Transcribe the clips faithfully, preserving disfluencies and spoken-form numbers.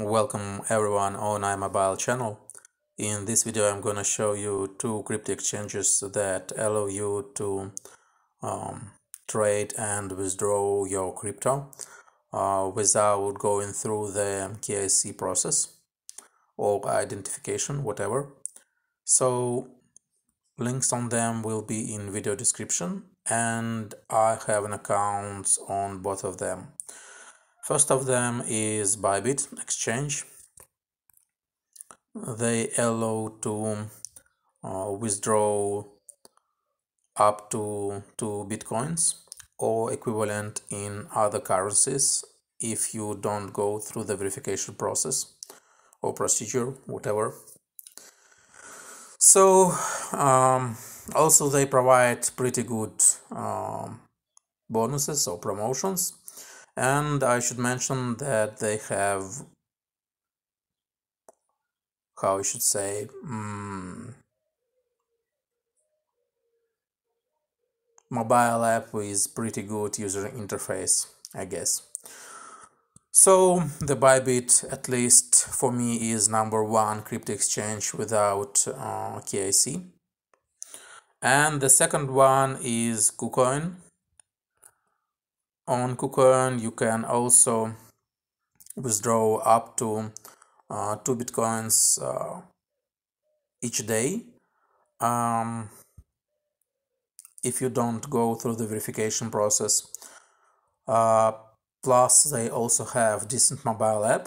Welcome everyone on iMobile channel. In this video I'm going to show you two crypto exchanges that allow you to um, trade and withdraw your crypto uh, without going through the K Y C process or identification, whatever. So links on them will be in video description, and I have an account on both of them. First of them is Bybit exchange. They allow to uh, withdraw up to two bitcoins or equivalent in other currencies if you don't go through the verification process or procedure, whatever. So um, also they provide pretty good um, bonuses or promotions. And I should mention that they have, how I should say, um, mobile app with pretty good user interface, I guess. So the Bybit, at least for me, is number one crypto exchange without uh, K Y C. And the second one is KuCoin. On KuCoin you can also withdraw up to uh, two bitcoins uh, each day um, if you don't go through the verification process. Uh, plus they also have decent mobile app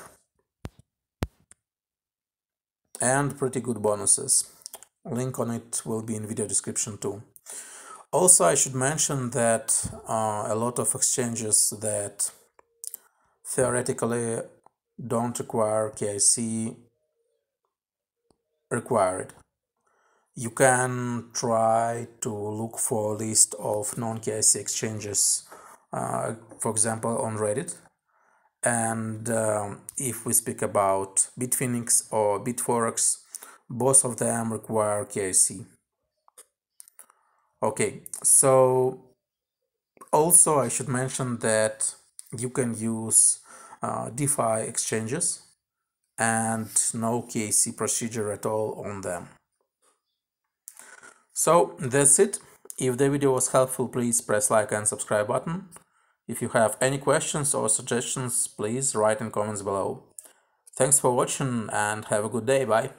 and pretty good bonuses. Link on it will be in video description too. Also, I should mention that uh, a lot of exchanges that theoretically don't require K Y C require it. You can try to look for a list of non-K Y C exchanges, uh, for example, on Reddit. And um, if we speak about Bitfinex or BitForex, both of them require K Y C. Okay, so also I should mention that you can use uh, DeFi exchanges and no K Y C procedure at all on them. So that's it. If the video was helpful, please press like and subscribe button. If you have any questions or suggestions, please write in comments below. Thanks for watching and have a good day. Bye.